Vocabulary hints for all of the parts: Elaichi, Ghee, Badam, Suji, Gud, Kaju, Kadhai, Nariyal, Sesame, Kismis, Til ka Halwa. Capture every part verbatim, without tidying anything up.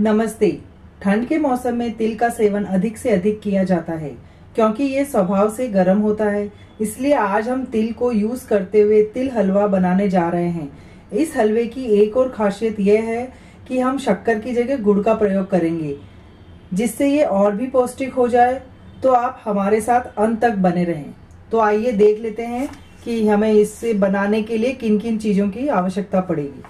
नमस्ते। ठंड के मौसम में तिल का सेवन अधिक से अधिक किया जाता है क्योंकि ये स्वभाव से गर्म होता है। इसलिए आज हम तिल को यूज करते हुए तिल हलवा बनाने जा रहे हैं। इस हलवे की एक और खासियत यह है कि हम शक्कर की जगह गुड़ का प्रयोग करेंगे, जिससे ये और भी पौष्टिक हो जाए। तो आप हमारे साथ अंत तक बने रहें। तो आइए देख लेते हैं कि हमें इससे बनाने के लिए किन किन चीज़ों की आवश्यकता पड़ेगी।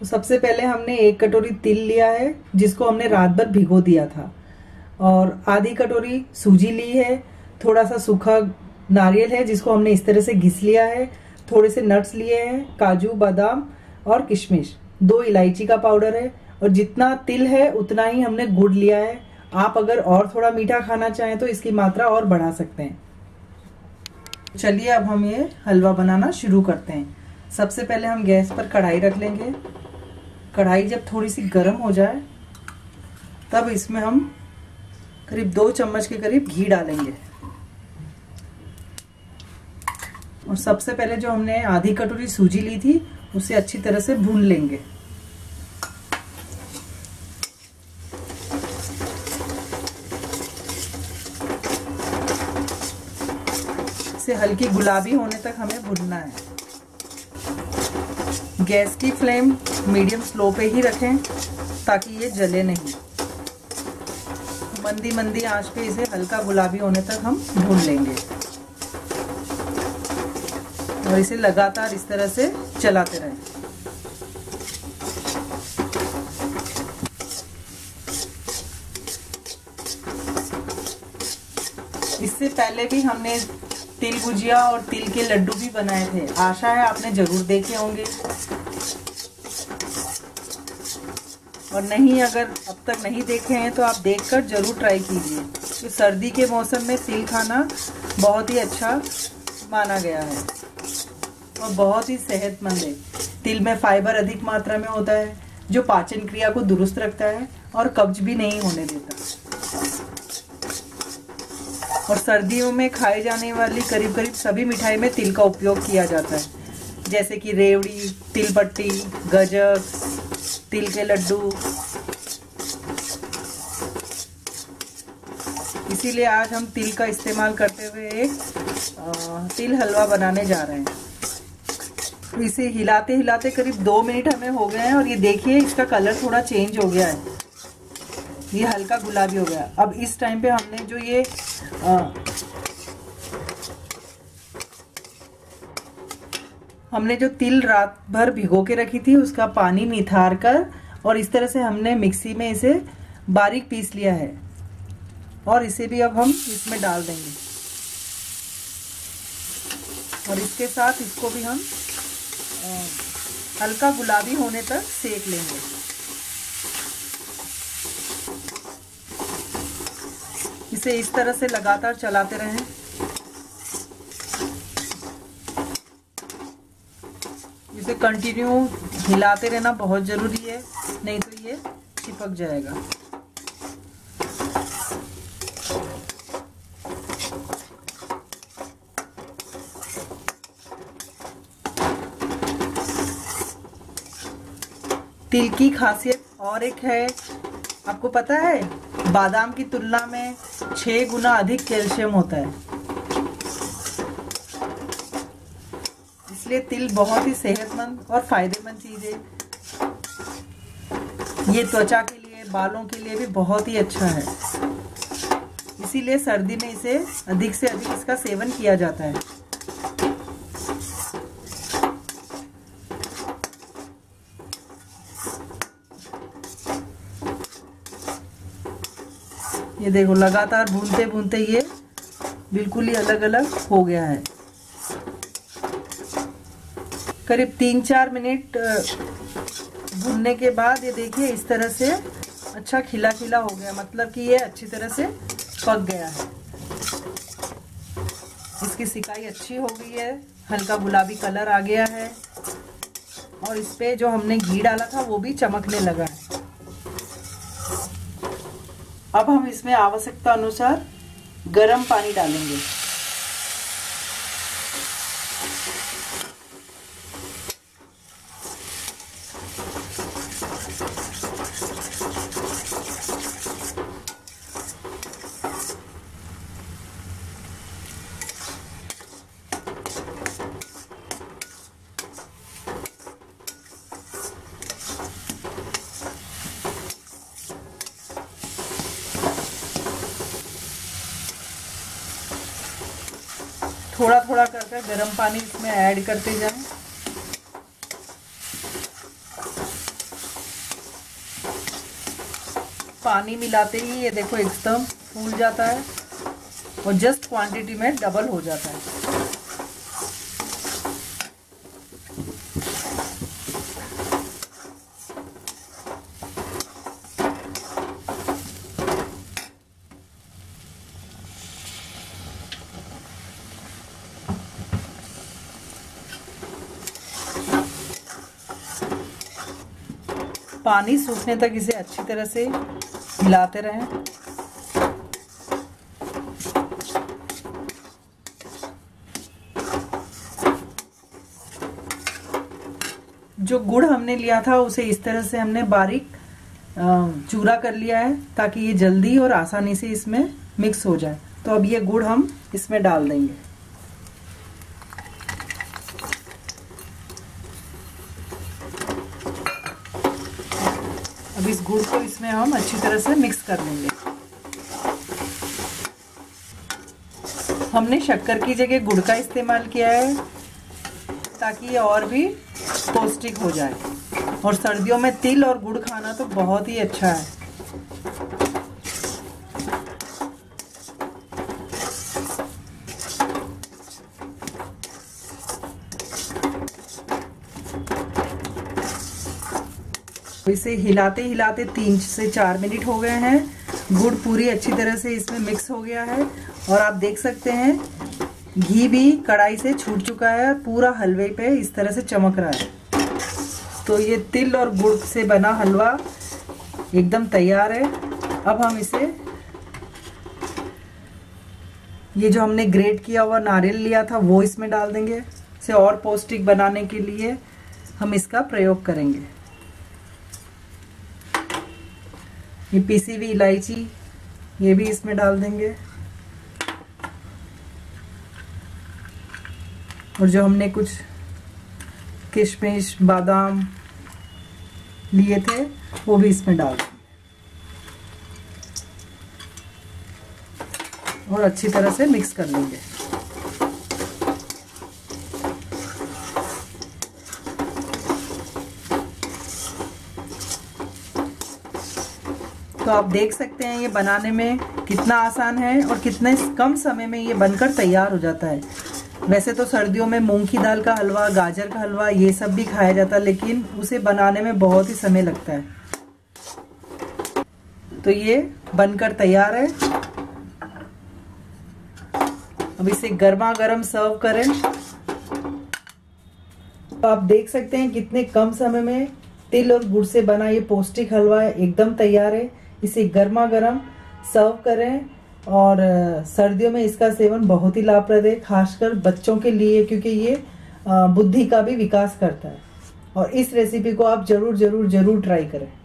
तो सबसे पहले हमने एक कटोरी तिल लिया है, जिसको हमने रात भर भिगो दिया था, और आधी कटोरी सूजी ली है, थोड़ा सा सूखा नारियल है जिसको हमने इस तरह से घिस लिया है, थोड़े से नट्स लिए हैं, काजू, बादाम और किशमिश, दो इलायची का पाउडर है, और जितना तिल है उतना ही हमने गुड़ लिया है। आप अगर और थोड़ा मीठा खाना चाहें तो इसकी मात्रा और बढ़ा सकते हैं। चलिए अब हम ये हलवा बनाना शुरू करते हैं। सबसे पहले हम गैस पर कढ़ाई रख लेंगे। कढ़ाई जब थोड़ी सी गर्म हो जाए तब इसमें हम करीब दो चम्मच के करीब घी डालेंगे। और सबसे पहले जो हमने आधी कटोरी सूजी ली थी उसे अच्छी तरह से भून लेंगे। इसे हल्की गुलाबी होने तक हमें भूनना है। गैस की फ्लेम मीडियम स्लो पे ही रखें ताकि ये जले नहीं। मंदी मंदी आंच पे इसे हल्का गुलाबी होने तक हम भून लेंगे और इसे लगातार इस तरह से चलाते रहें। इससे पहले भी हमने तिल भुजिया और तिल के लड्डू भी बनाए थे, आशा है आपने जरूर देखे होंगे, और नहीं अगर अब तक नहीं देखे हैं तो आप देखकर जरूर ट्राई कीजिए। तो सर्दी के मौसम में तिल खाना बहुत ही अच्छा माना गया है और बहुत ही सेहतमंद है। तिल में फाइबर अधिक मात्रा में होता है जो पाचन क्रिया को दुरुस्त रखता है और कब्ज भी नहीं होने देता। और सर्दियों में खाए जाने वाली करीब करीब सभी मिठाई में तिल का उपयोग किया जाता है, जैसे कि रेवड़ी, तिल पट्टी, गजक, तिल के लड्डू। इसीलिए आज हम तिल का इस्तेमाल करते हुए एक तिल हलवा बनाने जा रहे हैं। इसे हिलाते हिलाते करीब दो मिनट हमें हो गए हैं और ये देखिए इसका कलर थोड़ा चेंज हो गया है, ये हल्का गुलाबी हो गया। अब इस टाइम पे हमने जो ये आ, हमने जो तिल रात भर भिगो के रखी थी उसका पानी निथार कर और इस तरह से हमने मिक्सी में इसे बारीक पीस लिया है और इसे भी अब हम इसमें डाल देंगे। और इसके साथ इसको भी हम आ, हल्का गुलाबी होने तक सेक लेंगे। इसे इस तरह से लगातार चलाते रहें। इसे कंटिन्यू हिलाते रहना बहुत जरूरी है, नहीं तो ये चिपक जाएगा। तिल की खासियत और एक है, आपको पता है, बादाम की तुलना में छह गुना अधिक कैल्शियम होता है। इसलिए तिल बहुत ही सेहतमंद और फायदेमंद चीज है। ये त्वचा के लिए, बालों के लिए भी बहुत ही अच्छा है। इसीलिए सर्दी में इसे अधिक से अधिक इसका सेवन किया जाता है। ये देखो लगातार भूनते भूनते ये बिल्कुल ही अलग अलग हो गया है। करीब तीन चार मिनट भूनने के बाद ये देखिए इस तरह से अच्छा खिला खिला हो गया, मतलब कि ये अच्छी तरह से पक गया है। इसकी सिकाई अच्छी हो गई है, हल्का गुलाबी कलर आ गया है और इस पे जो हमने घी डाला था वो भी चमकने लगा है। अब हम इसमें आवश्यकता अनुसार गर्म पानी डालेंगे। थोड़ा थोड़ा करके गर्म पानी इसमें ऐड करते जाएं। पानी मिलाते ही ये देखो एकदम फूल जाता है और जस्ट क्वांटिटी में डबल हो जाता है। पानी सूखने तक इसे अच्छी तरह से हिलाते रहें। जो गुड़ हमने लिया था उसे इस तरह से हमने बारीक चूरा कर लिया है ताकि ये जल्दी और आसानी से इसमें मिक्स हो जाए। तो अब ये गुड़ हम इसमें डाल देंगे। अब इस गुड़ को इसमें हम अच्छी तरह से मिक्स कर लेंगे। हमने शक्कर की जगह गुड़ का इस्तेमाल किया है ताकि ये और भी पौष्टिक हो जाए। और सर्दियों में तिल और गुड़ खाना तो बहुत ही अच्छा है। इसे हिलाते हिलाते तीन से चार मिनट हो गए हैं। गुड़ पूरी अच्छी तरह से इसमें मिक्स हो गया है और आप देख सकते हैं घी भी कढ़ाई से छूट चुका है, पूरा हलवे पे इस तरह से चमक रहा है। तो ये तिल और गुड़ से बना हलवा एकदम तैयार है। अब हम इसे ये जो हमने ग्रेट किया हुआ नारियल लिया था वो इसमें डाल देंगे। इसे और पौष्टिक बनाने के लिए हम इसका प्रयोग करेंगे। ये पीसी हुई इलायची ये भी इसमें डाल देंगे और जो हमने कुछ किशमिश बादाम लिए थे वो भी इसमें डाल देंगे और अच्छी तरह से मिक्स कर लेंगे। तो आप देख सकते हैं ये बनाने में कितना आसान है और कितने कम समय में ये बनकर तैयार हो जाता है। वैसे तो सर्दियों में मूंग की दाल का हलवा, गाजर का हलवा ये सब भी खाया जाता है, लेकिन उसे बनाने में बहुत ही समय लगता है। तो ये बनकर तैयार है। अब इसे गर्मा गर्म सर्व करें। तो आप देख सकते हैं कितने कम समय में तिल और गुड़ से बना ये पौष्टिक हलवा एकदम तैयार है। इसे गर्मा गर्म सर्व करें और सर्दियों में इसका सेवन बहुत ही लाभप्रद है, खासकर बच्चों के लिए, क्योंकि ये बुद्धि का भी विकास करता है। और इस रेसिपी को आप ज़रूर ज़रूर ज़रूर ट्राई करें।